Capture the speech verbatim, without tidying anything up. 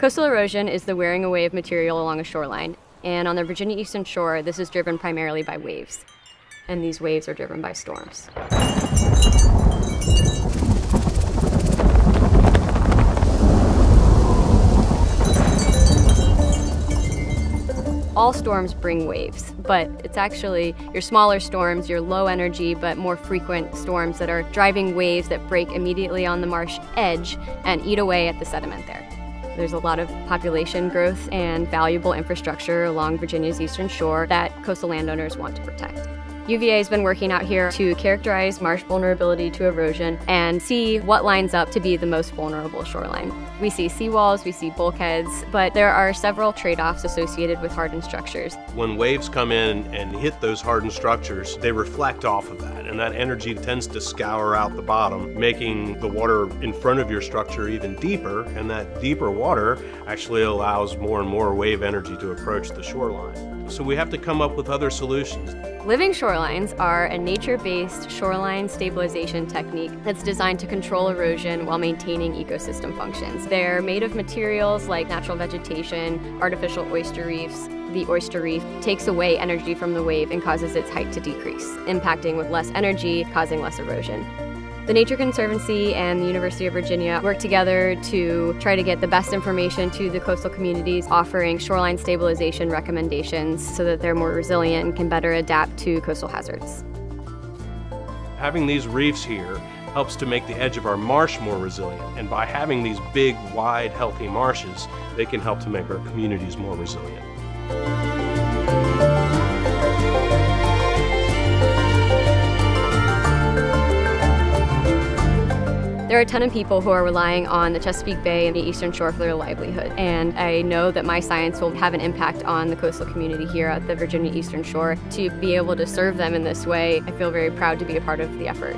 Coastal erosion is the wearing away of material along a shoreline, and on the Virginia Eastern Shore, this is driven primarily by waves, and these waves are driven by storms. All storms bring waves, but it's actually your smaller storms, your low energy but more frequent storms that are driving waves that break immediately on the marsh edge and eat away at the sediment there. There's a lot of population growth and valuable infrastructure along Virginia's eastern shore that coastal landowners want to protect. U V A has been working out here to characterize marsh vulnerability to erosion and see what lines up to be the most vulnerable shoreline. We see seawalls, we see bulkheads, but there are several trade-offs associated with hardened structures. When waves come in and hit those hardened structures, they reflect off of that, and that energy tends to scour out the bottom, making the water in front of your structure even deeper, and that deeper water actually allows more and more wave energy to approach the shoreline. So we have to come up with other solutions. Living Shorelines are a nature-based shoreline stabilization technique that's designed to control erosion while maintaining ecosystem functions. They're made of materials like natural vegetation, artificial oyster reefs. The oyster reef takes away energy from the wave and causes its height to decrease, impacting with less energy, causing less erosion. The Nature Conservancy and the University of Virginia work together to try to get the best information to the coastal communities, offering shoreline stabilization recommendations so that they're more resilient and can better adapt to coastal hazards. Having these reefs here helps to make the edge of our marsh more resilient, and by having these big, wide, healthy marshes, they can help to make our communities more resilient. There are a ton of people who are relying on the Chesapeake Bay and the Eastern Shore for their livelihood, and I know that my science will have an impact on the coastal community here at the Virginia Eastern Shore. To be able to serve them in this way, I feel very proud to be a part of the effort.